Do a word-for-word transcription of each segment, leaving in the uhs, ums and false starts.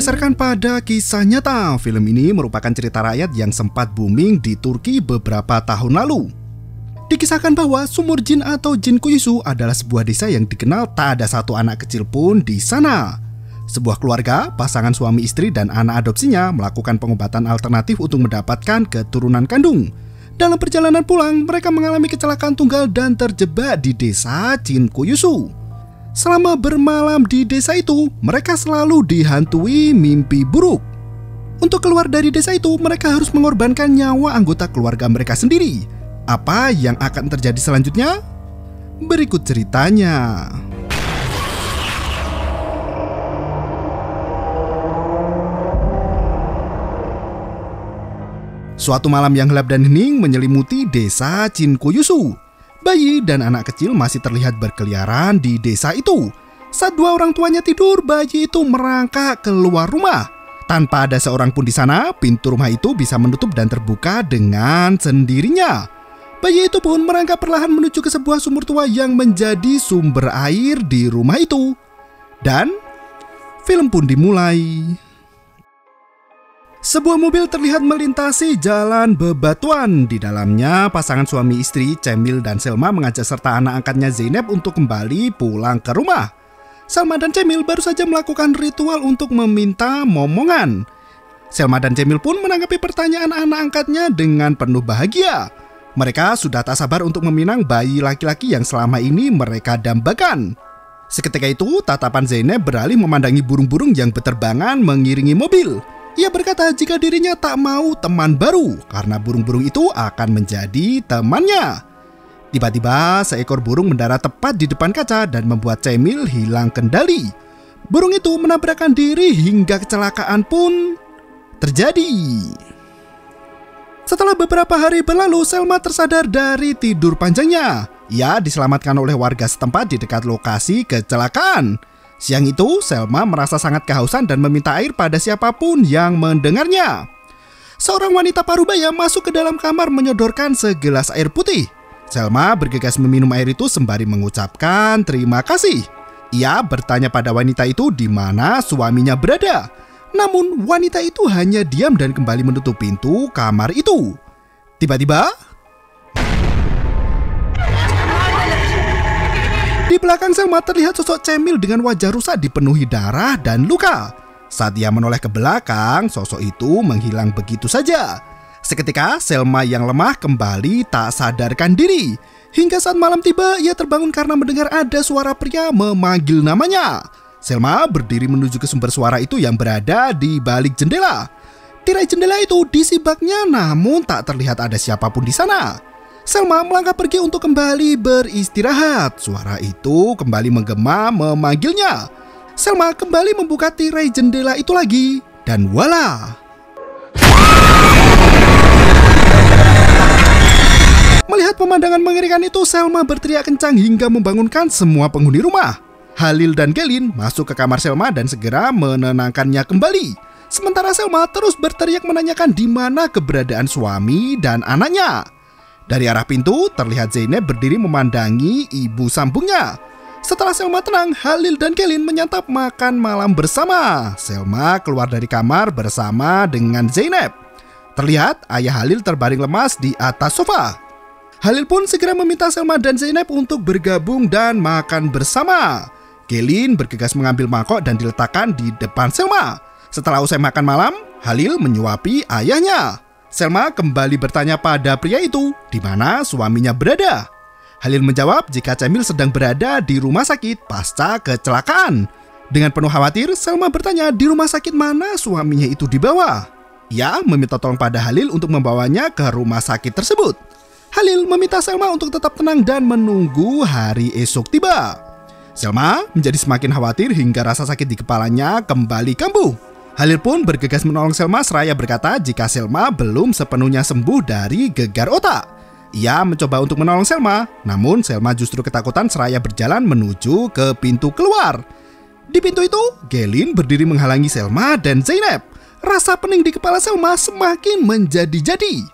Berdasarkan pada kisah nyata, film ini merupakan cerita rakyat yang sempat booming di Turki beberapa tahun lalu. Dikisahkan bahwa Sumur Jin atau Cin Kuyusu adalah sebuah desa yang dikenal tak ada satu anak kecil pun di sana. Sebuah keluarga, pasangan suami istri dan anak adopsinya melakukan pengobatan alternatif untuk mendapatkan keturunan kandung. Dalam perjalanan pulang, mereka mengalami kecelakaan tunggal dan terjebak di desa Cin Kuyusu. Selama bermalam di desa itu, mereka selalu dihantui mimpi buruk. Untuk keluar dari desa itu, mereka harus mengorbankan nyawa anggota keluarga mereka sendiri. Apa yang akan terjadi selanjutnya? Berikut ceritanya. Suatu malam yang gelap dan hening menyelimuti desa Cin Kuyusu. Bayi dan anak kecil masih terlihat berkeliaran di desa itu. Saat dua orang tuanya tidur, bayi itu merangkak keluar rumah. Tanpa ada seorang pun di sana, pintu rumah itu bisa menutup dan terbuka dengan sendirinya. Bayi itu pun merangkak perlahan menuju ke sebuah sumur tua yang menjadi sumber air di rumah itu. Dan film pun dimulai. Sebuah mobil terlihat melintasi jalan bebatuan. Di dalamnya, pasangan suami istri Cemil dan Selma mengajak serta anak angkatnya Zeynep untuk kembali pulang ke rumah. Selma dan Cemil baru saja melakukan ritual untuk meminta momongan. Selma dan Cemil pun menanggapi pertanyaan anak angkatnya dengan penuh bahagia. Mereka sudah tak sabar untuk meminang bayi laki-laki yang selama ini mereka dambakan. Seketika itu, tatapan Zeynep beralih memandangi burung-burung yang berterbangan mengiringi mobil. Ia berkata jika dirinya tak mau teman baru karena burung-burung itu akan menjadi temannya. Tiba-tiba seekor burung mendarat tepat di depan kaca dan membuat Cemil hilang kendali. Burung itu menabrakkan diri hingga kecelakaan pun terjadi. Setelah beberapa hari berlalu, Selma tersadar dari tidur panjangnya. Ia diselamatkan oleh warga setempat di dekat lokasi kecelakaan. Siang itu, Selma merasa sangat kehausan dan meminta air pada siapapun yang mendengarnya. Seorang wanita parubaya masuk ke dalam kamar menyodorkan segelas air putih. Selma bergegas meminum air itu sembari mengucapkan terima kasih. Ia bertanya pada wanita itu di mana suaminya berada. Namun wanita itu hanya diam dan kembali menutup pintu kamar itu. Tiba-tiba, di belakang Selma terlihat sosok Cemil dengan wajah rusak dipenuhi darah dan luka. Saat ia menoleh ke belakang, sosok itu menghilang begitu saja. Seketika Selma yang lemah kembali tak sadarkan diri. Hingga saat malam tiba, ia terbangun karena mendengar ada suara pria memanggil namanya. Selma berdiri menuju ke sumber suara itu yang berada di balik jendela. Tirai jendela itu disibaknya, namun tak terlihat ada siapapun di sana. Selma melangkah pergi untuk kembali beristirahat. Suara itu kembali menggema memanggilnya. Selma kembali membuka tirai jendela itu lagi. Dan wala, melihat pemandangan mengerikan itu, Selma berteriak kencang hingga membangunkan semua penghuni rumah. Halil dan Gelin masuk ke kamar Selma dan segera menenangkannya kembali. Sementara Selma terus berteriak menanyakan di mana keberadaan suami dan anaknya. Dari arah pintu, terlihat Zeynep berdiri memandangi ibu sambungnya. Setelah Selma tenang, Halil dan Gelin menyantap makan malam bersama. Selma keluar dari kamar bersama dengan Zeynep. Terlihat ayah Halil terbaring lemas di atas sofa. Halil pun segera meminta Selma dan Zeynep untuk bergabung dan makan bersama. Gelin bergegas mengambil mangkok dan diletakkan di depan Selma. Setelah usai makan malam, Halil menyuapi ayahnya. Selma kembali bertanya pada pria itu di mana suaminya berada. Halil menjawab jika Cemil sedang berada di rumah sakit pasca kecelakaan. Dengan penuh khawatir, Selma bertanya di rumah sakit mana suaminya itu dibawa. Ia meminta tolong pada Halil untuk membawanya ke rumah sakit tersebut. Halil meminta Selma untuk tetap tenang dan menunggu hari esok tiba. Selma menjadi semakin khawatir hingga rasa sakit di kepalanya kembali kambuh. Halil pun bergegas menolong Selma seraya berkata jika Selma belum sepenuhnya sembuh dari gegar otak. Ia mencoba untuk menolong Selma, namun Selma justru ketakutan seraya berjalan menuju ke pintu keluar. Di pintu itu, Gelin berdiri menghalangi Selma dan Zeynep. Rasa pening di kepala Selma semakin menjadi-jadi.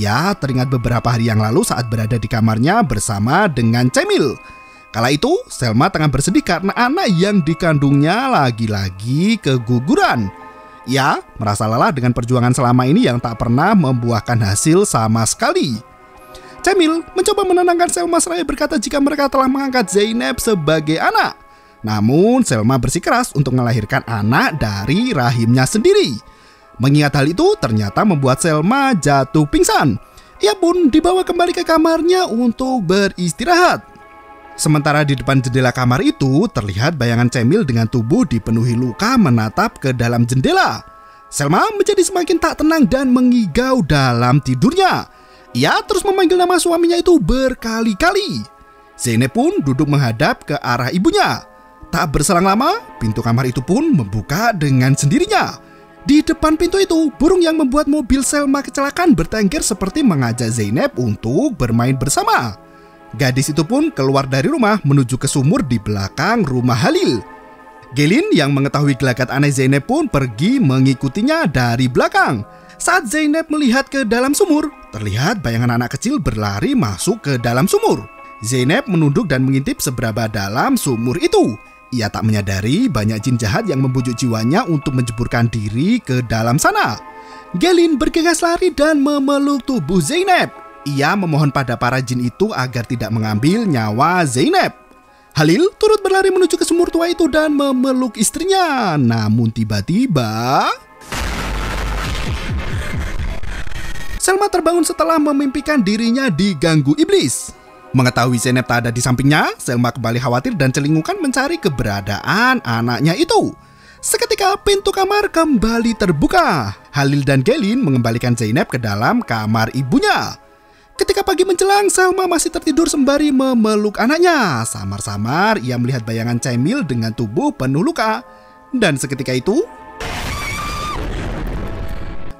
Ia teringat beberapa hari yang lalu saat berada di kamarnya bersama dengan Cemil. Kala itu, Selma tengah bersedih karena anak yang dikandungnya lagi-lagi keguguran. Ia merasa lelah dengan perjuangan selama ini yang tak pernah membuahkan hasil sama sekali. Cemil mencoba menenangkan Selma seraya berkata jika mereka telah mengangkat Zeynep sebagai anak. Namun Selma bersikeras untuk melahirkan anak dari rahimnya sendiri. Mengingat hal itu ternyata membuat Selma jatuh pingsan. Ia pun dibawa kembali ke kamarnya untuk beristirahat. Sementara di depan jendela kamar itu terlihat bayangan Cemil dengan tubuh dipenuhi luka menatap ke dalam jendela. Selma menjadi semakin tak tenang dan mengigau dalam tidurnya. Ia terus memanggil nama suaminya itu berkali-kali. Zeynep pun duduk menghadap ke arah ibunya. Tak berselang lama, pintu kamar itu pun membuka dengan sendirinya. Di depan pintu itu, burung yang membuat mobil Selma kecelakaan bertengger seperti mengajak Zeynep untuk bermain bersama. Gadis itu pun keluar dari rumah menuju ke sumur di belakang rumah Halil. Gelin yang mengetahui gelagat aneh Zeynep pun pergi mengikutinya dari belakang. Saat Zeynep melihat ke dalam sumur, terlihat bayangan anak kecil berlari masuk ke dalam sumur. Zeynep menunduk dan mengintip seberapa dalam sumur itu. Ia tak menyadari banyak jin jahat yang membujuk jiwanya untuk menjeburkan diri ke dalam sana. Gelin bergegas lari dan memeluk tubuh Zeynep. Ia memohon pada para jin itu agar tidak mengambil nyawa Zeynep. Halil turut berlari menuju ke sumur tua itu dan memeluk istrinya. Namun tiba-tiba Selma terbangun setelah memimpikan dirinya diganggu iblis. Mengetahui Zeynep tak ada di sampingnya, Selma kembali khawatir dan celingukan mencari keberadaan anaknya itu. Seketika pintu kamar kembali terbuka. Halil dan Gelin mengembalikan Zeynep ke dalam kamar ibunya. Ketika pagi menjelang, Selma masih tertidur sembari memeluk anaknya. Samar-samar ia melihat bayangan Cemil dengan tubuh penuh luka. Dan seketika itu,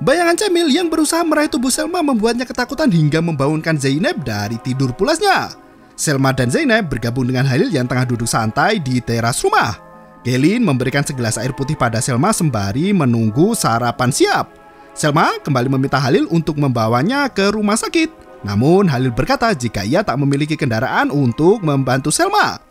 bayangan Cemil yang berusaha meraih tubuh Selma membuatnya ketakutan hingga membangunkan Zeynep dari tidur pulasnya. Selma dan Zeynep bergabung dengan Halil yang tengah duduk santai di teras rumah. Gelin memberikan segelas air putih pada Selma sembari menunggu sarapan siap. Selma kembali meminta Halil untuk membawanya ke rumah sakit. Namun Halil berkata jika ia tak memiliki kendaraan untuk membantu Selma.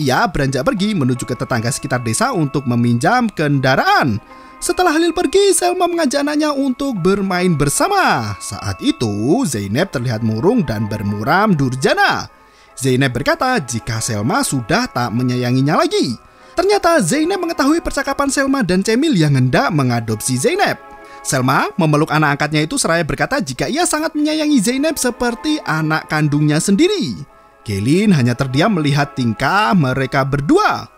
Ia beranjak pergi menuju ke tetangga sekitar desa untuk meminjam kendaraan. Setelah Halil pergi, Selma mengajak anaknya untuk bermain bersama. Saat itu, Zeynep terlihat murung dan bermuram durjana. Zeynep berkata jika Selma sudah tak menyayanginya lagi. Ternyata Zeynep mengetahui percakapan Selma dan Cemil yang hendak mengadopsi Zeynep. Selma memeluk anak angkatnya itu seraya berkata jika ia sangat menyayangi Zeynep seperti anak kandungnya sendiri. Gelin hanya terdiam melihat tingkah mereka berdua.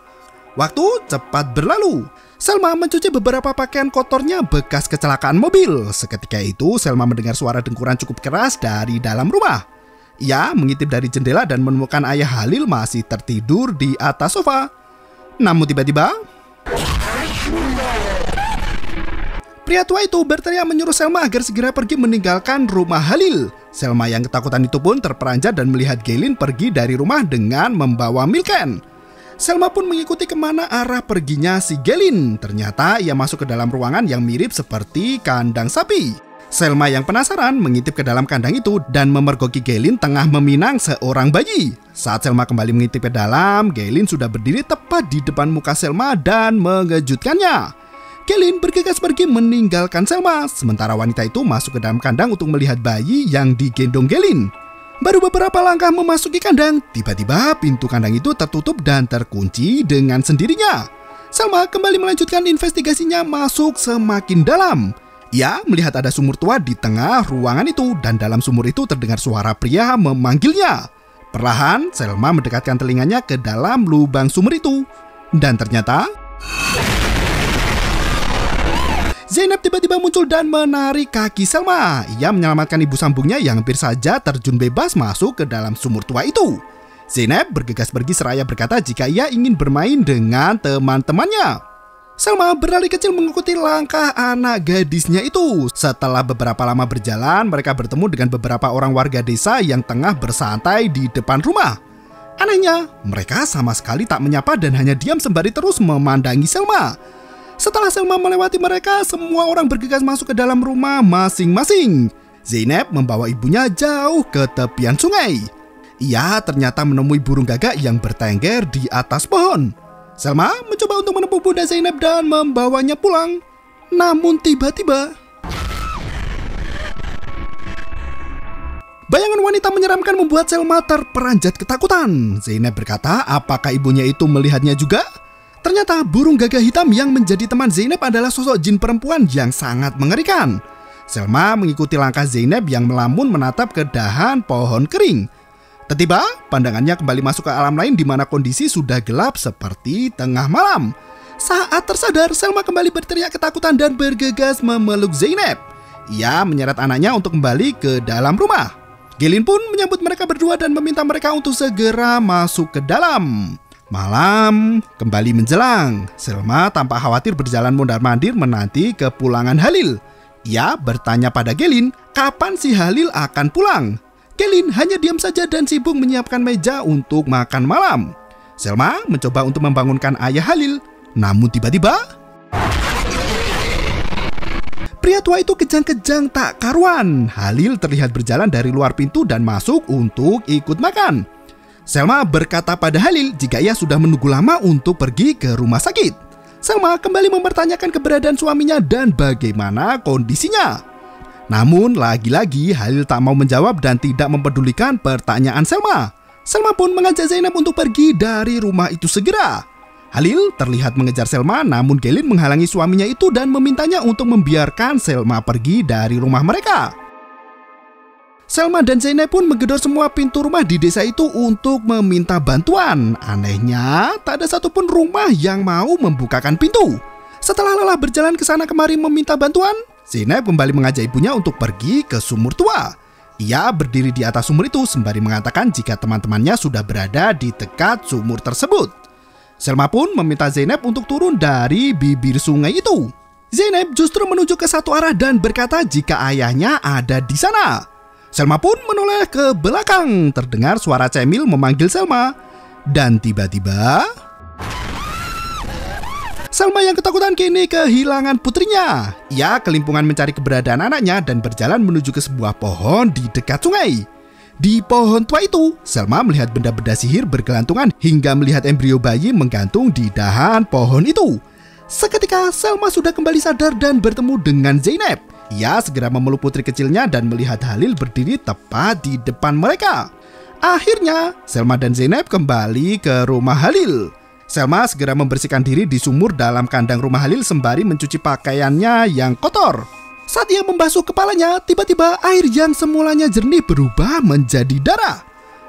Waktu cepat berlalu. Selma mencuci beberapa pakaian kotornya bekas kecelakaan mobil. Seketika itu, Selma mendengar suara dengkuran cukup keras dari dalam rumah. Ia mengintip dari jendela dan menemukan ayah Halil masih tertidur di atas sofa. Namun tiba-tiba, pria tua itu berteriak menyuruh Selma agar segera pergi meninggalkan rumah Halil. Selma yang ketakutan itu pun terperanjat dan melihat Gelin pergi dari rumah dengan membawa milken. Selma pun mengikuti kemana arah perginya si Gelin. Ternyata ia masuk ke dalam ruangan yang mirip seperti kandang sapi. Selma yang penasaran mengintip ke dalam kandang itu dan memergoki Gelin tengah meminang seorang bayi. Saat Selma kembali mengintip ke dalam, Gelin sudah berdiri tepat di depan muka Selma dan mengejutkannya. Gelin bergegas pergi meninggalkan Selma, sementara wanita itu masuk ke dalam kandang untuk melihat bayi yang digendong Gelin. Baru beberapa langkah memasuki kandang, tiba-tiba pintu kandang itu tertutup dan terkunci dengan sendirinya. Selma kembali melanjutkan investigasinya masuk semakin dalam. Ia melihat ada sumur tua di tengah ruangan itu dan dalam sumur itu terdengar suara pria memanggilnya. Perlahan, Selma mendekatkan telinganya ke dalam lubang sumur itu. Dan ternyata Zeynep tiba-tiba muncul dan menarik kaki Selma. Ia menyelamatkan ibu sambungnya yang hampir saja terjun bebas masuk ke dalam sumur tua itu. Zeynep bergegas pergi seraya berkata jika ia ingin bermain dengan teman-temannya. Selma berlari kecil mengikuti langkah anak gadisnya itu. Setelah beberapa lama berjalan, mereka bertemu dengan beberapa orang warga desa yang tengah bersantai di depan rumah. Anehnya, mereka sama sekali tak menyapa dan hanya diam sembari terus memandangi Selma. Setelah Selma melewati mereka, semua orang bergegas masuk ke dalam rumah masing-masing. Zeynep membawa ibunya jauh ke tepian sungai. Ia ternyata menemui burung gagak yang bertengger di atas pohon. Selma mencoba untuk menempuh bunda Zeynep dan membawanya pulang. Namun tiba-tiba bayangan wanita menyeramkan membuat Selma terperanjat ketakutan. Zeynep berkata, apakah ibunya itu melihatnya juga? Ternyata burung gagah hitam yang menjadi teman Zeynep adalah sosok jin perempuan yang sangat mengerikan. Selma mengikuti langkah Zeynep yang melamun menatap ke dahan pohon kering. Tiba-tiba, pandangannya kembali masuk ke alam lain di mana kondisi sudah gelap seperti tengah malam. Saat tersadar, Selma kembali berteriak ketakutan dan bergegas memeluk Zeynep. Ia menyeret anaknya untuk kembali ke dalam rumah. Gelin pun menyambut mereka berdua dan meminta mereka untuk segera masuk ke dalam. Malam kembali menjelang. Selma tanpa khawatir berjalan mondar-mandir menanti kepulangan Halil. Ia bertanya pada Gelin, kapan si Halil akan pulang? Gelin hanya diam saja dan sibuk menyiapkan meja untuk makan malam. Selma mencoba untuk membangunkan ayah Halil, namun tiba-tiba pria tua itu kejang-kejang tak karuan. Halil terlihat berjalan dari luar pintu dan masuk untuk ikut makan. Selma berkata pada Halil jika ia sudah menunggu lama untuk pergi ke rumah sakit. Selma kembali mempertanyakan keberadaan suaminya dan bagaimana kondisinya. Namun lagi-lagi Halil tak mau menjawab dan tidak mempedulikan pertanyaan Selma. Selma pun mengajak Zeynep untuk pergi dari rumah itu segera. Halil terlihat mengejar Selma, namun Gelin menghalangi suaminya itu dan memintanya untuk membiarkan Selma pergi dari rumah mereka. Selma dan Zeynep pun menggedor semua pintu rumah di desa itu untuk meminta bantuan. Anehnya, tak ada satupun rumah yang mau membukakan pintu. Setelah lelah berjalan ke sana kemari meminta bantuan, Zeynep kembali mengajak ibunya untuk pergi ke sumur tua. Ia berdiri di atas sumur itu sembari mengatakan jika teman-temannya sudah berada di dekat sumur tersebut. Selma pun meminta Zeynep untuk turun dari bibir sungai itu. Zeynep justru menuju ke satu arah dan berkata jika ayahnya ada di sana. Selma pun menoleh ke belakang. Terdengar suara Cemil memanggil Selma. Dan tiba-tiba Selma yang ketakutan kini kehilangan putrinya. Ia kelimpungan mencari keberadaan anaknya dan berjalan menuju ke sebuah pohon di dekat sungai. Di pohon tua itu, Selma melihat benda-benda sihir bergelantungan hingga melihat embrio bayi menggantung di dahan pohon itu. Seketika, Selma sudah kembali sadar dan bertemu dengan Zeynep. Ia segera memeluk putri kecilnya dan melihat Halil berdiri tepat di depan mereka. Akhirnya, Selma dan Zeynep kembali ke rumah Halil. Selma segera membersihkan diri di sumur dalam kandang rumah Halil sembari mencuci pakaiannya yang kotor. Saat ia membasuh kepalanya, tiba-tiba air yang semulanya jernih berubah menjadi darah.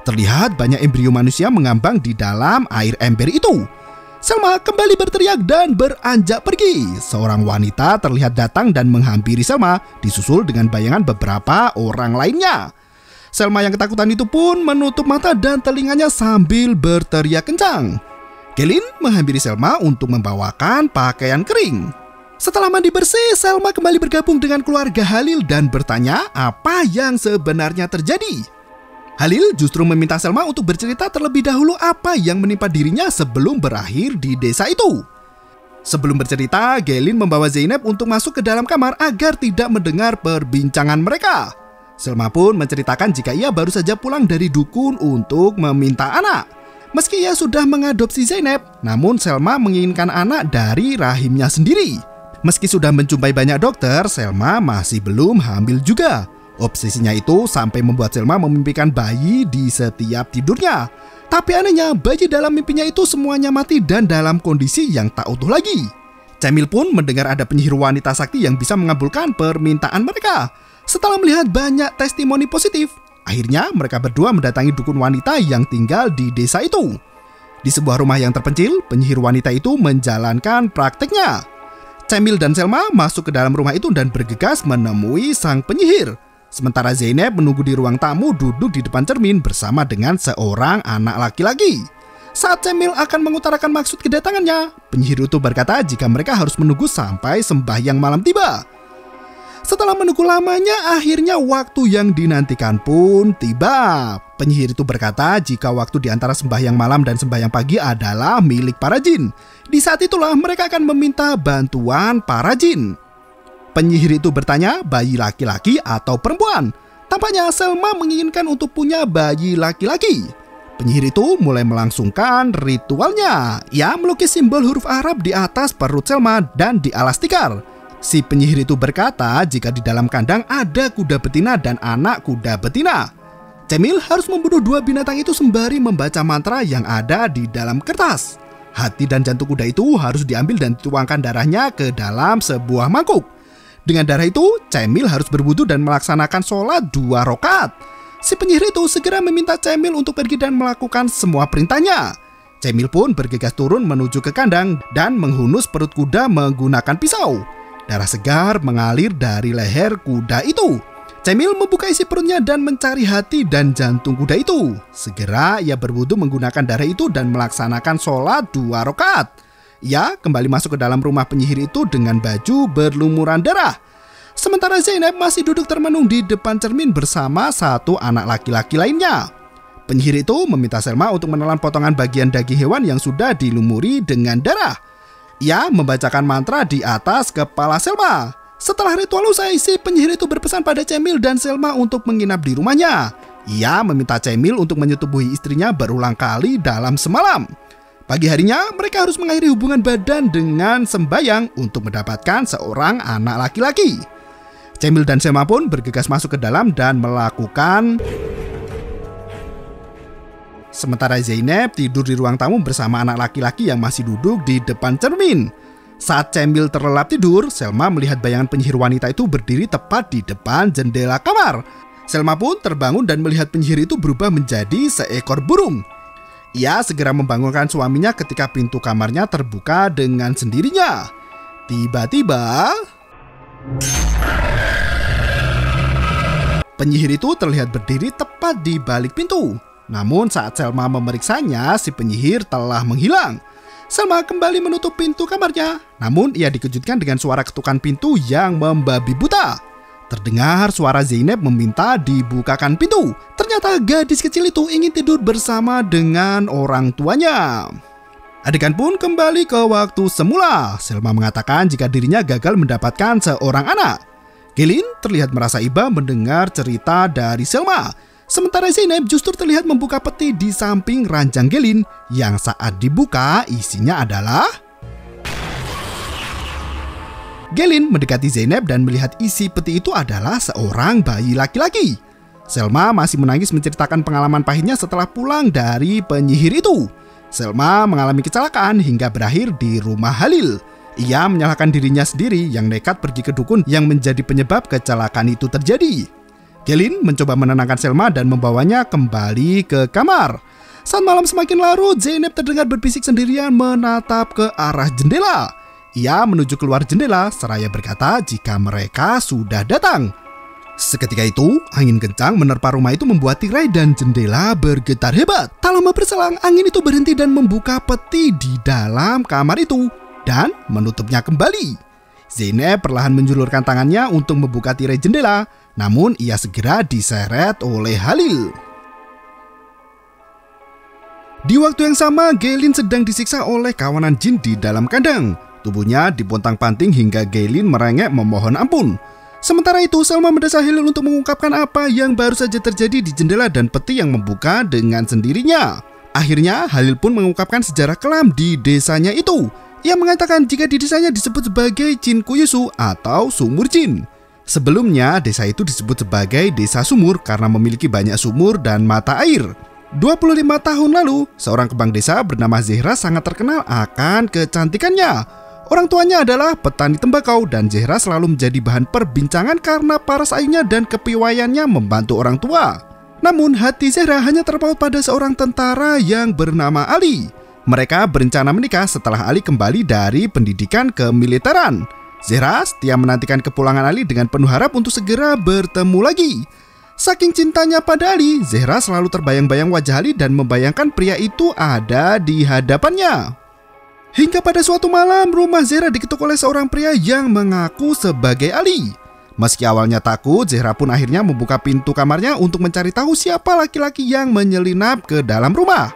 Terlihat banyak embrio manusia mengambang di dalam air ember itu. Selma kembali berteriak dan beranjak pergi. Seorang wanita terlihat datang dan menghampiri Selma, disusul dengan bayangan beberapa orang lainnya. Selma yang ketakutan itu pun menutup mata dan telinganya sambil berteriak kencang. Gelin menghampiri Selma untuk membawakan pakaian kering. Setelah mandi bersih, Selma kembali bergabung dengan keluarga Halil dan bertanya apa yang sebenarnya terjadi. Halil justru meminta Selma untuk bercerita terlebih dahulu apa yang menimpa dirinya sebelum berakhir di desa itu. Sebelum bercerita, Gelin membawa Zeynep untuk masuk ke dalam kamar agar tidak mendengar perbincangan mereka. Selma pun menceritakan jika ia baru saja pulang dari dukun untuk meminta anak. Meski ia sudah mengadopsi Zeynep, namun Selma menginginkan anak dari rahimnya sendiri. Meski sudah menjumpai banyak dokter, Selma masih belum hamil juga. Obsesinya itu sampai membuat Selma memimpikan bayi di setiap tidurnya. Tapi anehnya, bayi dalam mimpinya itu semuanya mati dan dalam kondisi yang tak utuh lagi. Cemil pun mendengar ada penyihir wanita sakti yang bisa mengabulkan permintaan mereka. Setelah melihat banyak testimoni positif, akhirnya mereka berdua mendatangi dukun wanita yang tinggal di desa itu. Di sebuah rumah yang terpencil, penyihir wanita itu menjalankan prakteknya. Cemil dan Selma masuk ke dalam rumah itu dan bergegas menemui sang penyihir. Sementara Zeynep menunggu di ruang tamu duduk di depan cermin bersama dengan seorang anak laki-laki. Saat Cemil akan mengutarakan maksud kedatangannya, penyihir itu berkata jika mereka harus menunggu sampai sembahyang malam tiba. Setelah menunggu lamanya, akhirnya waktu yang dinantikan pun tiba. Penyihir itu berkata jika waktu di antara sembahyang malam dan sembahyang pagi adalah milik para jin. Di saat itulah mereka akan meminta bantuan para jin. Penyihir itu bertanya bayi laki-laki atau perempuan. Tampaknya Selma menginginkan untuk punya bayi laki-laki. Penyihir itu mulai melangsungkan ritualnya. Ia melukis simbol huruf Arab di atas perut Selma dan di alas tikar. Si penyihir itu berkata jika di dalam kandang ada kuda betina dan anak kuda betina. Cemil harus membunuh dua binatang itu sembari membaca mantra yang ada di dalam kertas. Hati dan jantung kuda itu harus diambil dan dituangkan darahnya ke dalam sebuah mangkuk. Dengan darah itu, Cemil harus berwudu dan melaksanakan sholat dua rokat. Si penyihir itu segera meminta Cemil untuk pergi dan melakukan semua perintahnya. Cemil pun bergegas turun menuju ke kandang dan menghunus perut kuda menggunakan pisau. Darah segar mengalir dari leher kuda itu. Cemil membuka isi perutnya dan mencari hati dan jantung kuda itu. Segera ia berwudu menggunakan darah itu dan melaksanakan sholat dua rakaat. Ia kembali masuk ke dalam rumah penyihir itu dengan baju berlumuran darah. Sementara Zeynep masih duduk termenung di depan cermin bersama satu anak laki-laki lainnya. Penyihir itu meminta Selma untuk menelan potongan bagian daging hewan yang sudah dilumuri dengan darah. Ia membacakan mantra di atas kepala Selma. Setelah ritual usai, si penyihir itu berpesan pada Cemil dan Selma untuk menginap di rumahnya. Ia meminta Cemil untuk menyetubuhi istrinya berulang kali dalam semalam. Pagi harinya, mereka harus mengakhiri hubungan badan dengan sembayang untuk mendapatkan seorang anak laki-laki. Cemil dan Selma pun bergegas masuk ke dalam dan melakukan. Sementara Zeynep tidur di ruang tamu bersama anak laki-laki yang masih duduk di depan cermin. Saat Cemil terlelap tidur, Selma melihat bayangan penyihir wanita itu berdiri tepat di depan jendela kamar. Selma pun terbangun dan melihat penyihir itu berubah menjadi seekor burung. Ia segera membangunkan suaminya ketika pintu kamarnya terbuka dengan sendirinya. Tiba-tiba, penyihir itu terlihat berdiri tepat di balik pintu. Namun saat Selma memeriksanya, si penyihir telah menghilang. Selma kembali menutup pintu kamarnya. Namun ia dikejutkan dengan suara ketukan pintu yang membabi buta. Terdengar suara Zeynep meminta dibukakan pintu. Ternyata gadis kecil itu ingin tidur bersama dengan orang tuanya. Adegan pun kembali ke waktu semula. Selma mengatakan jika dirinya gagal mendapatkan seorang anak. Gelin terlihat merasa iba mendengar cerita dari Selma. Sementara Zeynep justru terlihat membuka peti di samping ranjang Gelin yang saat dibuka isinya adalah. Gelin mendekati Zeynep dan melihat isi peti itu adalah seorang bayi laki-laki. Selma masih menangis menceritakan pengalaman pahitnya setelah pulang dari penyihir itu. Selma mengalami kecelakaan hingga berakhir di rumah Halil. Ia menyalahkan dirinya sendiri yang nekat pergi ke dukun yang menjadi penyebab kecelakaan itu terjadi. Gelin mencoba menenangkan Selma dan membawanya kembali ke kamar. Saat malam semakin larut, Zeynep terdengar berbisik sendirian menatap ke arah jendela. Ia menuju keluar jendela, seraya berkata jika mereka sudah datang. Seketika itu, angin kencang menerpa rumah itu membuat tirai dan jendela bergetar hebat. Tak lama berselang, angin itu berhenti dan membuka peti di dalam kamar itu dan menutupnya kembali. Zeynep perlahan menjulurkan tangannya untuk membuka tirai jendela. Namun ia segera diseret oleh Halil. Di waktu yang sama, Gelin sedang disiksa oleh kawanan jin di dalam kandang. Tubuhnya dipontang-panting hingga Gelin merengek memohon ampun. Sementara itu, Selma mendesak Halil untuk mengungkapkan apa yang baru saja terjadi di jendela dan peti yang membuka dengan sendirinya. Akhirnya, Halil pun mengungkapkan sejarah kelam di desanya itu. Ia mengatakan jika di desanya disebut sebagai Cin Kuyusu atau Sumur Jin. Sebelumnya, desa itu disebut sebagai desa sumur karena memiliki banyak sumur dan mata air. dua puluh lima tahun lalu, seorang kembang desa bernama Zehra sangat terkenal akan kecantikannya. Orang tuanya adalah petani tembakau dan Zehra selalu menjadi bahan perbincangan karena paras airnya dan kepiawaiannya membantu orang tua. Namun, hati Zehra hanya terpaut pada seorang tentara yang bernama Ali. Mereka berencana menikah setelah Ali kembali dari pendidikan kemiliteran. Zehra setia menantikan kepulangan Ali dengan penuh harap untuk segera bertemu lagi. Saking cintanya pada Ali, Zehra selalu terbayang-bayang wajah Ali dan membayangkan pria itu ada di hadapannya. Hingga pada suatu malam, rumah Zehra diketuk oleh seorang pria yang mengaku sebagai Ali. Meski awalnya takut, Zehra pun akhirnya membuka pintu kamarnya untuk mencari tahu siapa laki-laki yang menyelinap ke dalam rumah.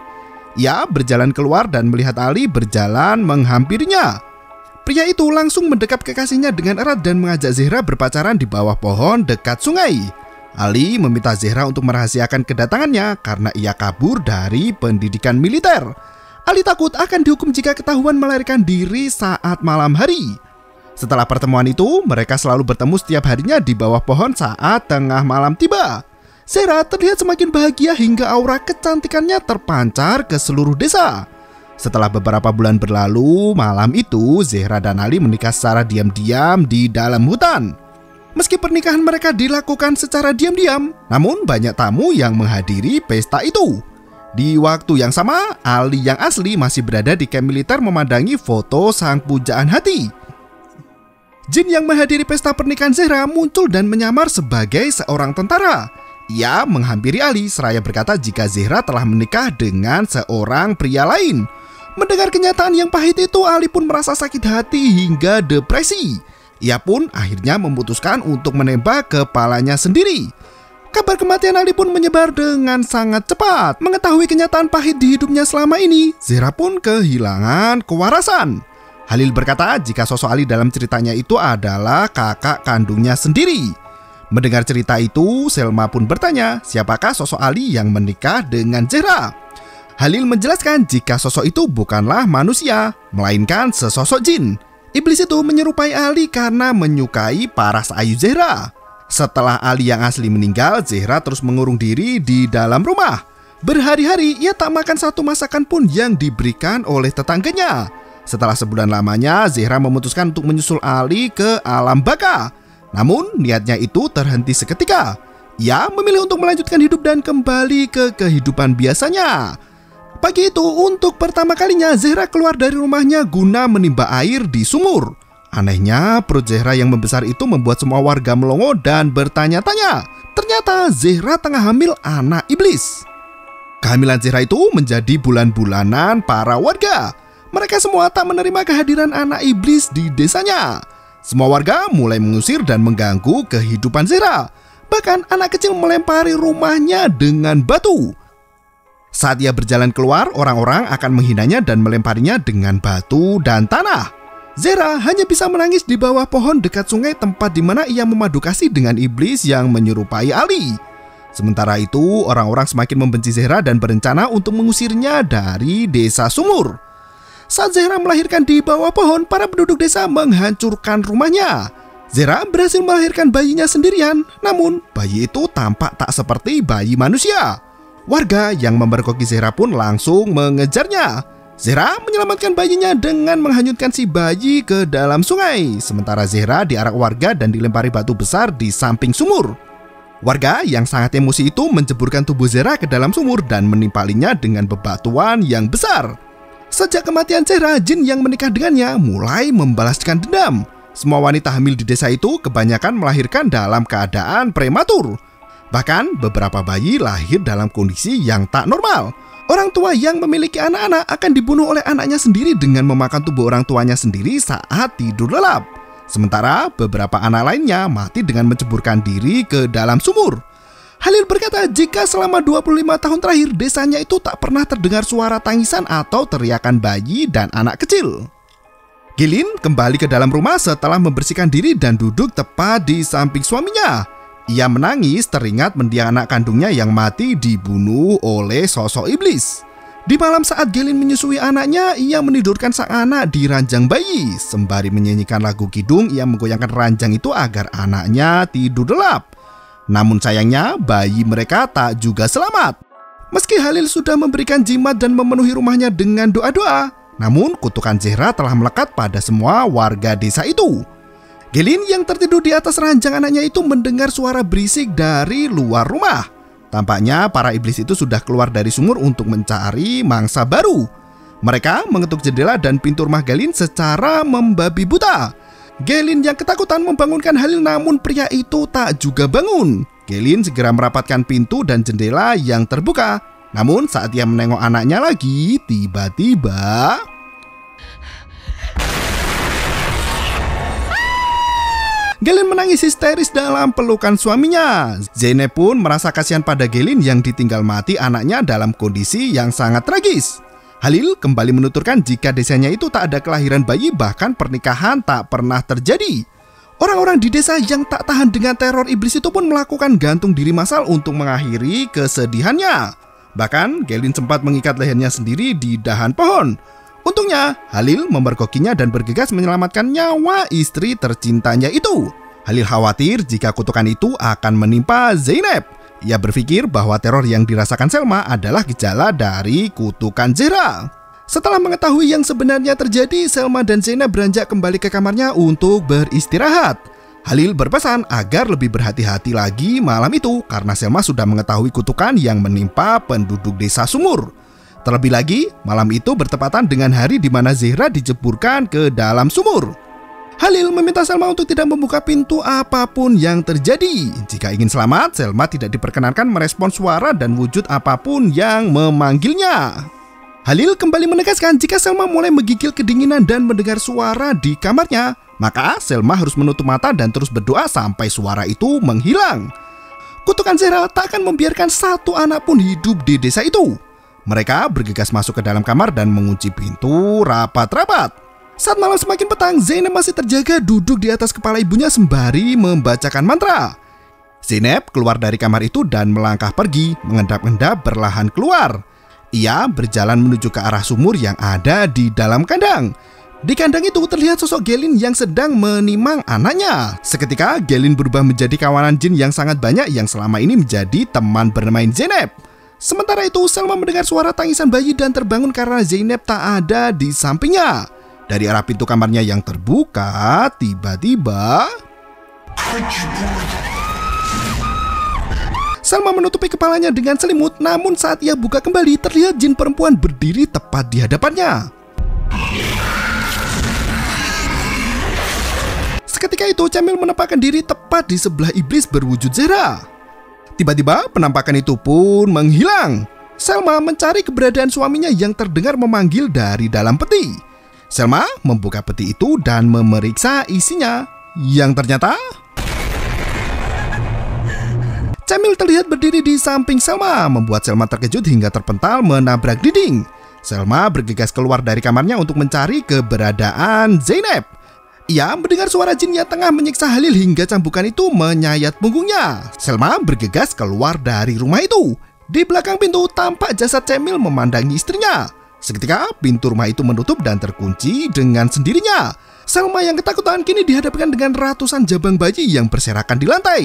Ia berjalan keluar dan melihat Ali berjalan menghampirinya. Pria itu langsung mendekap kekasihnya dengan erat dan mengajak Zehra berpacaran di bawah pohon dekat sungai. Ali meminta Zehra untuk merahasiakan kedatangannya karena ia kabur dari pendidikan militer. Ali takut akan dihukum jika ketahuan melarikan diri saat malam hari. Setelah pertemuan itu, mereka selalu bertemu setiap harinya di bawah pohon saat tengah malam tiba. Zehra terlihat semakin bahagia hingga aura kecantikannya terpancar ke seluruh desa. Setelah beberapa bulan berlalu, malam itu Zehra dan Ali menikah secara diam-diam di dalam hutan. Meski pernikahan mereka dilakukan secara diam-diam, namun banyak tamu yang menghadiri pesta itu. Di waktu yang sama, Ali yang asli masih berada di kamp militer memandangi foto sang pujaan hati. Jin yang menghadiri pesta pernikahan Zehra muncul dan menyamar sebagai seorang tentara. Ia menghampiri Ali seraya berkata jika Zehra telah menikah dengan seorang pria lain. Mendengar kenyataan yang pahit itu, Ali pun merasa sakit hati hingga depresi. Ia pun akhirnya memutuskan untuk menembak kepalanya sendiri. Kabar kematian Ali pun menyebar dengan sangat cepat. Mengetahui kenyataan pahit di hidupnya selama ini, Zehra pun kehilangan kewarasan. Halil berkata jika sosok Ali dalam ceritanya itu adalah kakak kandungnya sendiri. Mendengar cerita itu, Selma pun bertanya siapakah sosok Ali yang menikah dengan Zehra. Halil menjelaskan jika sosok itu bukanlah manusia, melainkan sesosok jin. Iblis itu menyerupai Ali karena menyukai paras ayu Zehra. Setelah Ali yang asli meninggal, Zehra terus mengurung diri di dalam rumah. Berhari-hari ia tak makan satu masakan pun yang diberikan oleh tetangganya. Setelah sebulan lamanya, Zehra memutuskan untuk menyusul Ali ke alam baka. Namun niatnya itu terhenti seketika. Ia memilih untuk melanjutkan hidup dan kembali ke kehidupan biasanya. Pagi itu untuk pertama kalinya Zehra keluar dari rumahnya guna menimba air di sumur. Anehnya, perut Zehra yang membesar itu membuat semua warga melongo dan bertanya-tanya. Ternyata Zehra tengah hamil anak iblis. Kehamilan Zehra itu menjadi bulan-bulanan para warga. Mereka semua tak menerima kehadiran anak iblis di desanya. Semua warga mulai mengusir dan mengganggu kehidupan Zehra. Bahkan anak kecil melempari rumahnya dengan batu. Saat ia berjalan keluar, orang-orang akan menghinanya dan melemparinya dengan batu dan tanah. Zehra hanya bisa menangis di bawah pohon dekat sungai tempat di mana ia memadu kasih dengan iblis yang menyerupai Ali. Sementara itu, orang-orang semakin membenci Zehra dan berencana untuk mengusirnya dari desa sumur. Saat Zehra melahirkan di bawah pohon, para penduduk desa menghancurkan rumahnya. Zehra berhasil melahirkan bayinya sendirian, namun bayi itu tampak tak seperti bayi manusia. Warga yang memergoki Zehra pun langsung mengejarnya. Zehra menyelamatkan bayinya dengan menghanyutkan si bayi ke dalam sungai. Sementara Zehra diarak warga dan dilempari batu besar di samping sumur. Warga yang sangat emosi itu menceburkan tubuh Zehra ke dalam sumur dan menimpalinya dengan bebatuan yang besar. Sejak kematian Zehra, jin yang menikah dengannya mulai membalaskan dendam. Semua wanita hamil di desa itu kebanyakan melahirkan dalam keadaan prematur. Bahkan beberapa bayi lahir dalam kondisi yang tak normal. Orang tua yang memiliki anak-anak akan dibunuh oleh anaknya sendiri dengan memakan tubuh orang tuanya sendiri saat tidur lelap. Sementara beberapa anak lainnya mati dengan menceburkan diri ke dalam sumur. Halil berkata jika selama dua puluh lima tahun terakhir desanya itu tak pernah terdengar suara tangisan atau teriakan bayi dan anak kecil. Gelin kembali ke dalam rumah setelah membersihkan diri dan duduk tepat di samping suaminya. Ia menangis teringat mendiang anak kandungnya yang mati dibunuh oleh sosok iblis. Di malam saat Gelin menyusui anaknya, ia menidurkan sang anak di ranjang bayi. Sembari menyanyikan lagu kidung, ia menggoyangkan ranjang itu agar anaknya tidur lelap. Namun sayangnya, bayi mereka tak juga selamat. Meski Halil sudah memberikan jimat dan memenuhi rumahnya dengan doa-doa, namun kutukan Zehra telah melekat pada semua warga desa itu. Gelin yang tertidur di atas ranjang anaknya itu mendengar suara berisik dari luar rumah. Tampaknya para iblis itu sudah keluar dari sumur untuk mencari mangsa baru. Mereka mengetuk jendela dan pintu rumah Gelin secara membabi buta. Gelin yang ketakutan membangunkan Halil namun pria itu tak juga bangun. Gelin segera merapatkan pintu dan jendela yang terbuka. Namun saat ia menengok anaknya lagi, tiba-tiba... Gelin menangis histeris dalam pelukan suaminya. Zeynep pun merasa kasihan pada Gelin yang ditinggal mati anaknya dalam kondisi yang sangat tragis. Halil kembali menuturkan jika desanya itu tak ada kelahiran bayi bahkan pernikahan tak pernah terjadi. Orang-orang di desa yang tak tahan dengan teror iblis itu pun melakukan gantung diri massal untuk mengakhiri kesedihannya. Bahkan Gelin sempat mengikat lehernya sendiri di dahan pohon. Untungnya, Halil mempergokinya dan bergegas menyelamatkan nyawa istri tercintanya itu. Halil khawatir jika kutukan itu akan menimpa Zeynep. Ia berpikir bahwa teror yang dirasakan Selma adalah gejala dari kutukan Zehra. Setelah mengetahui yang sebenarnya terjadi, Selma dan Zeynep beranjak kembali ke kamarnya untuk beristirahat. Halil berpesan agar lebih berhati-hati lagi malam itu karena Selma sudah mengetahui kutukan yang menimpa penduduk desa Sumur. Terlebih lagi, malam itu bertepatan dengan hari di mana Zehra diceburkan ke dalam sumur. Halil meminta Selma untuk tidak membuka pintu apapun yang terjadi. Jika ingin selamat, Selma tidak diperkenankan merespon suara dan wujud apapun yang memanggilnya. Halil kembali menegaskan jika Selma mulai menggigil kedinginan dan mendengar suara di kamarnya, maka Selma harus menutup mata dan terus berdoa sampai suara itu menghilang. Kutukan Zehra tak akan membiarkan satu anak pun hidup di desa itu. Mereka bergegas masuk ke dalam kamar dan mengunci pintu rapat-rapat. Saat malam semakin petang, Zeynep masih terjaga duduk di atas kepala ibunya sembari membacakan mantra. Zeynep keluar dari kamar itu dan melangkah pergi, mengendap-endap perlahan keluar. Ia berjalan menuju ke arah sumur yang ada di dalam kandang. Di kandang itu terlihat sosok Gelin yang sedang menimang anaknya. Seketika Gelin berubah menjadi kawanan jin yang sangat banyak yang selama ini menjadi teman bermain Zeynep. Sementara itu Selma mendengar suara tangisan bayi dan terbangun karena Zeynep tak ada di sampingnya. Dari arah pintu kamarnya yang terbuka, tiba-tiba Selma menutupi kepalanya dengan selimut, namun saat ia buka kembali terlihat jin perempuan berdiri tepat di hadapannya. Seketika itu Cemil menampakkan diri tepat di sebelah iblis berwujud Zehra. Tiba-tiba penampakan itu pun menghilang. Selma mencari keberadaan suaminya yang terdengar memanggil dari dalam peti. Selma membuka peti itu dan memeriksa isinya, yang ternyata Cemil terlihat berdiri di samping Selma, membuat Selma terkejut hingga terpental menabrak dinding. Selma bergegas keluar dari kamarnya untuk mencari keberadaan Zeynep. Ia mendengar suara jin yang tengah menyiksa Halil hingga cambukan itu menyayat punggungnya. Selma bergegas keluar dari rumah itu. Di belakang pintu tampak jasad Cemil memandangi istrinya. Seketika pintu rumah itu menutup dan terkunci dengan sendirinya. Selma yang ketakutan kini dihadapkan dengan ratusan jabang bayi yang berserakan di lantai.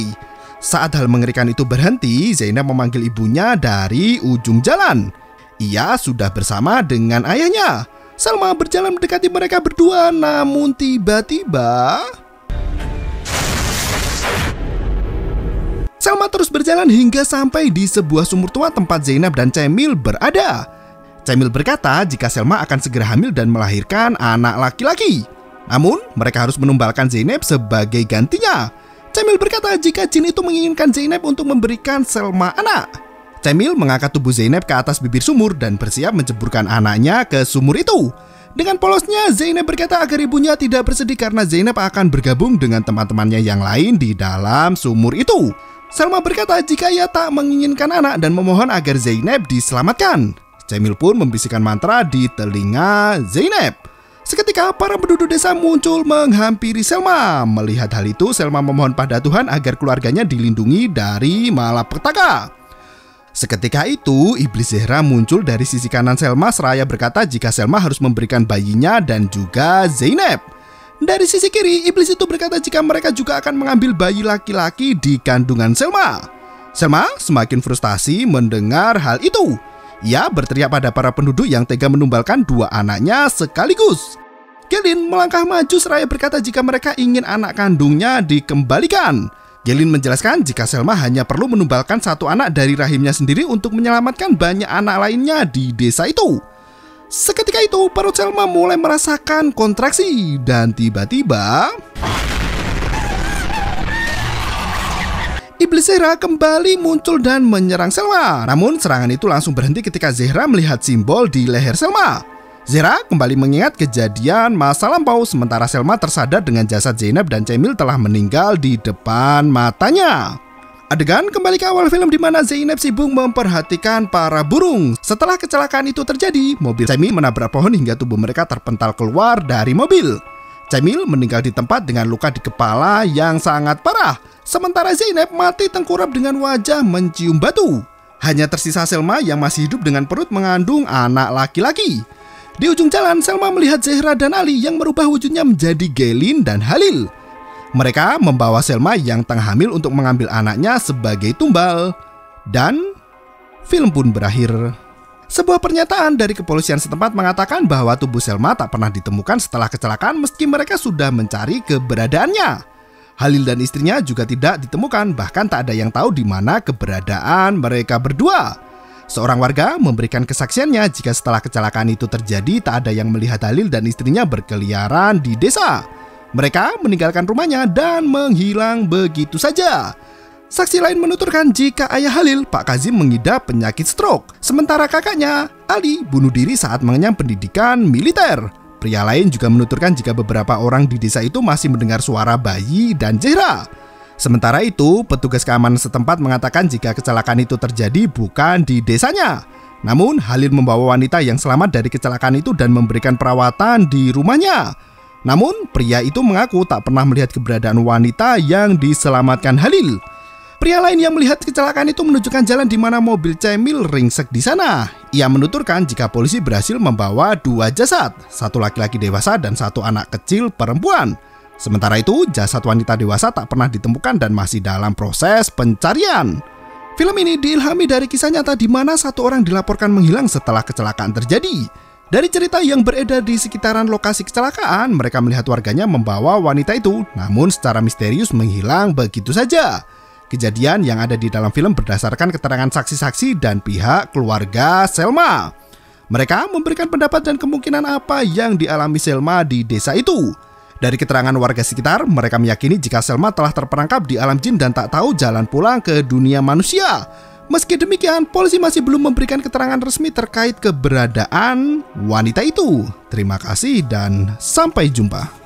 Saat hal mengerikan itu berhenti, Zeynep memanggil ibunya dari ujung jalan. Ia sudah bersama dengan ayahnya. Selma berjalan mendekati mereka berdua, namun tiba-tiba Selma terus berjalan hingga sampai di sebuah sumur tua tempat Zeynep dan Cemil berada. Cemil berkata jika Selma akan segera hamil dan melahirkan anak laki-laki. Namun, mereka harus menumbalkan Zeynep sebagai gantinya. Cemil berkata jika jin itu menginginkan Zeynep untuk memberikan Selma anak. Cemil mengangkat tubuh Zeynep ke atas bibir sumur dan bersiap menceburkan anaknya ke sumur itu. Dengan polosnya, Zeynep berkata agar ibunya tidak bersedih karena Zeynep akan bergabung dengan teman-temannya yang lain di dalam sumur itu. Selma berkata jika ia tak menginginkan anak dan memohon agar Zeynep diselamatkan. Cemil pun membisikkan mantra di telinga Zeynep. Seketika para penduduk desa muncul menghampiri Selma. Melihat hal itu, Selma memohon pada Tuhan agar keluarganya dilindungi dari malapetaka. Seketika itu, iblis Zehra muncul dari sisi kanan Selma seraya berkata jika Selma harus memberikan bayinya dan juga Zeynep. Dari sisi kiri, iblis itu berkata jika mereka juga akan mengambil bayi laki-laki di kandungan Selma. Selma semakin frustasi mendengar hal itu. Ia berteriak pada para penduduk yang tega menumbalkan dua anaknya sekaligus. Gelin melangkah maju seraya berkata jika mereka ingin anak kandungnya dikembalikan. Gelin menjelaskan jika Selma hanya perlu menumbalkan satu anak dari rahimnya sendiri untuk menyelamatkan banyak anak lainnya di desa itu. Seketika itu perut Selma mulai merasakan kontraksi dan tiba-tiba iblis Zehra kembali muncul dan menyerang Selma. Namun serangan itu langsung berhenti ketika Zehra melihat simbol di leher Selma. Zehra kembali mengingat kejadian masa lampau sementara Selma tersadar dengan jasad Zeynep dan Cemil telah meninggal di depan matanya. Adegan kembali ke awal film di mana Zeynep sibuk memperhatikan para burung. Setelah kecelakaan itu terjadi, mobil Cemil menabrak pohon hingga tubuh mereka terpental keluar dari mobil. Cemil meninggal di tempat dengan luka di kepala yang sangat parah. Sementara Zeynep mati tengkurap dengan wajah mencium batu. Hanya tersisa Selma yang masih hidup dengan perut mengandung anak laki-laki. Di ujung jalan, Selma melihat Zehra dan Ali yang merubah wujudnya menjadi Gelin dan Halil. Mereka membawa Selma yang tengah hamil untuk mengambil anaknya sebagai tumbal. Dan film pun berakhir. Sebuah pernyataan dari kepolisian setempat mengatakan bahwa tubuh Selma tak pernah ditemukan setelah kecelakaan meski mereka sudah mencari keberadaannya. Halil dan istrinya juga tidak ditemukan, bahkan tak ada yang tahu di mana keberadaan mereka berdua. Seorang warga memberikan kesaksiannya jika setelah kecelakaan itu terjadi tak ada yang melihat Halil dan istrinya berkeliaran di desa. Mereka meninggalkan rumahnya dan menghilang begitu saja. Saksi lain menuturkan jika ayah Halil, Pak Kazim, mengidap penyakit stroke. Sementara kakaknya, Ali, bunuh diri saat mengenyam pendidikan militer. Pria lain juga menuturkan jika beberapa orang di desa itu masih mendengar suara bayi dan Zehra. Sementara itu, petugas keamanan setempat mengatakan jika kecelakaan itu terjadi bukan di desanya. Namun, Halil membawa wanita yang selamat dari kecelakaan itu dan memberikan perawatan di rumahnya. Namun, pria itu mengaku tak pernah melihat keberadaan wanita yang diselamatkan Halil. Pria lain yang melihat kecelakaan itu menunjukkan jalan di mana mobil Cemil ringsek di sana. Ia menuturkan jika polisi berhasil membawa dua jasad, satu laki-laki dewasa dan satu anak kecil perempuan. Sementara itu, jasad wanita dewasa tak pernah ditemukan dan masih dalam proses pencarian. Film ini diilhami dari kisah nyata di mana satu orang dilaporkan menghilang setelah kecelakaan terjadi. Dari cerita yang beredar di sekitaran lokasi kecelakaan, mereka melihat warganya membawa wanita itu, namun secara misterius menghilang begitu saja. Kejadian yang ada di dalam film berdasarkan keterangan saksi-saksi dan pihak keluarga Selma. Mereka memberikan pendapat dan kemungkinan apa yang dialami Selma di desa itu. Dari keterangan warga sekitar, mereka meyakini jika Selma telah terperangkap di alam jin dan tak tahu jalan pulang ke dunia manusia. Meski demikian, polisi masih belum memberikan keterangan resmi terkait keberadaan wanita itu. Terima kasih dan sampai jumpa.